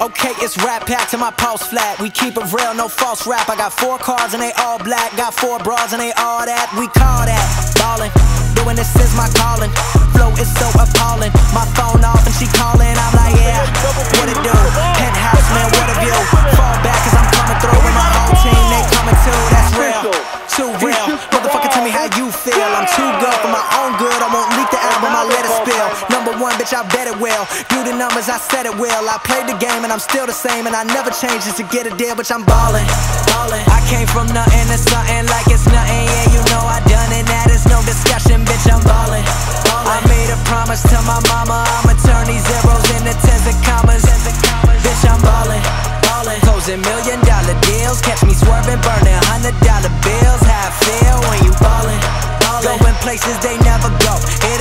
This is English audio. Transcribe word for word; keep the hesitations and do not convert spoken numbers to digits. Okay, it's rap packed to my pulse flat. We keep it real, no false rap. I got four cars and they all black. Got four bras and they all that. We call that ballin'. Doing this is my calling. Flow is so appalling. My phone off and she calling. I'm like, yeah, what it do? Penthouse, man, what a view. Fall back 'cause I'm coming through. And my whole team, they coming too. That's real, too real. Motherfucker, tell me how you feel. I'm too good for my own good. I won't leak the album, I let it spill. Number one, bitch, I bet it will. Do the numbers, I said it will. I played the game and I'm still the same, and I never change just to get a deal, bitch. I'm ballin', ballin'. I came from nothing to something like it's nothing. Yeah, you know I done it. That is no discussion, bitch. I'm ballin', ballin'. I made a promise to my mama. I'ma turn these zeros into tens and commas. Bitch, I'm ballin', ballin'. Closing million dollar deals. Catch me swervin', burnin' hundred dollar bills. How I feel when you ballin', ballin'. Going places they never go. It